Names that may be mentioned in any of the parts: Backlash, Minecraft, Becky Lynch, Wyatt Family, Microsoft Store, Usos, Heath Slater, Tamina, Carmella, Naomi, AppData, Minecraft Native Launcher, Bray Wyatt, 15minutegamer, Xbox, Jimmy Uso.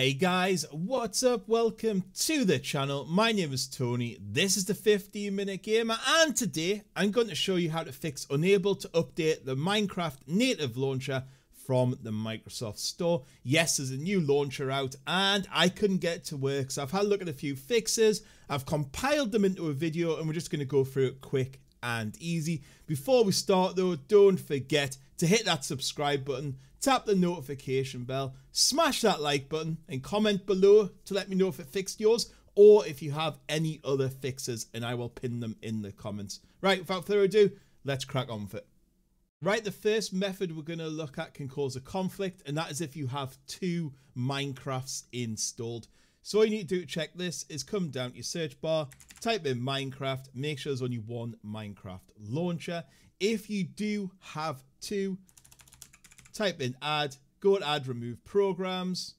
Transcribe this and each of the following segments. Hey guys, what's up? Welcome to the channel. My name is Tony. This is the 15-Minute Gamer, and today I'm going to show you how to fix unable to update the Minecraft native launcher from the Microsoft Store. Yes, there's a new launcher out and I couldn't get it to work, so I've had a look at a few fixes. I've compiled them into a video and we're just going to go through it quick and easy. Before we start though, don't forget to hit that subscribe button, tap the notification bell, smash that like button and comment below to let me know if it fixed yours or if you have any other fixes, and I will pin them in the comments. Right, without further ado, let's crack on with it. Right, the first method we're going to look at can cause a conflict, and that is if you have two Minecrafts installed. So all you need to do to check this is come down to your search bar, type in Minecraft, make sure there's only one Minecraft launcher. If you do have two, type in add, go to add remove programs,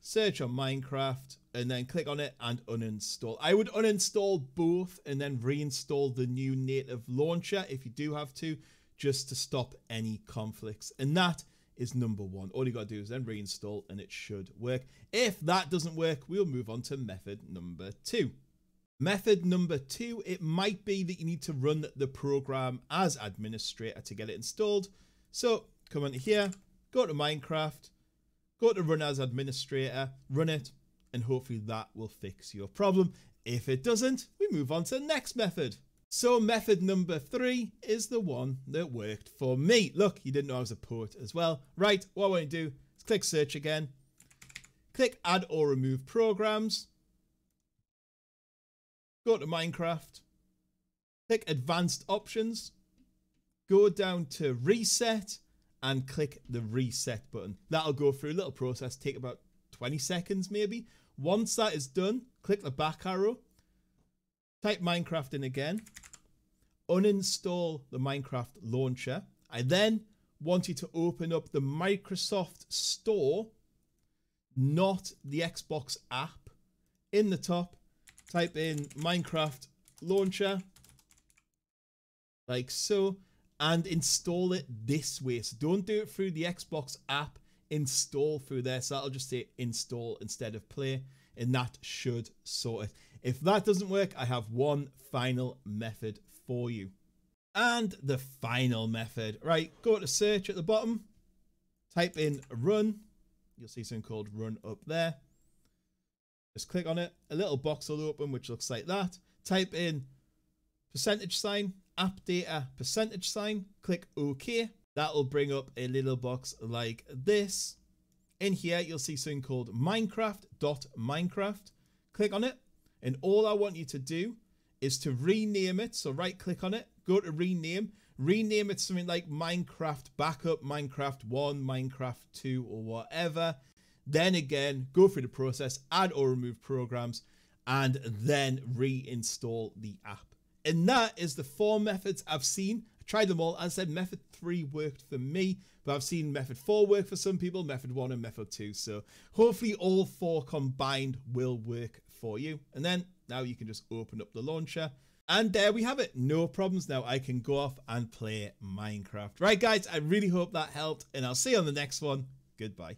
search on Minecraft, and then click on it and uninstall. I would uninstall both and then reinstall the new native launcher if you do have to, just to stop any conflicts. And that is number one. All you got to do is then reinstall and it should work. If that doesn't work, we'll move on to method number two. Method number two, it might be that you need to run the program as administrator to get it installed. So come on here, go to Minecraft, go to run as administrator, run it, and hopefully that will fix your problem. If it doesn't, we move on to the next method. So method number three is the one that worked for me. Look, you didn't know I was a poet as well. Right, what I want to do is click search again, click add or remove programs, go to Minecraft, click advanced options, go down to reset and click the reset button. That'll go through a little process, take about 20 seconds maybe. Once that is done, click the back arrow, type Minecraft in again, uninstall the Minecraft launcher. I then want you to open up the Microsoft Store, not the Xbox app. In the top, type in Minecraft launcher, like so, and install it this way. So don't do it through the Xbox app, install through there. So that'll just say install instead of play, and that should sort it. If that doesn't work, I have one final method for you. And the final method, right, go to search at the bottom, type in run. You'll see something called run up there. Just click on it. A little box will open, which looks like that. Type in $appdata$, click OK. That'll bring up a little box like this. In here, you'll see something called Minecraft.Minecraft. Click on it. And all I want you to do is to rename it. So right click on it, go to rename, rename it something like Minecraft Backup, Minecraft 1, Minecraft 2 or whatever. Then again, go through the process, add or remove programs, and then reinstall the app. And that is the four methods I've seen. I tried them all. As I said, method three worked for me, but I've seen method four work for some people, method one and method two. So hopefully all four combined will work for you. And then now you can just open up the launcher, and there we have it. No problems. Now I can go off and play Minecraft. Right guys, I really hope that helped, and I'll see you on the next one. Goodbye.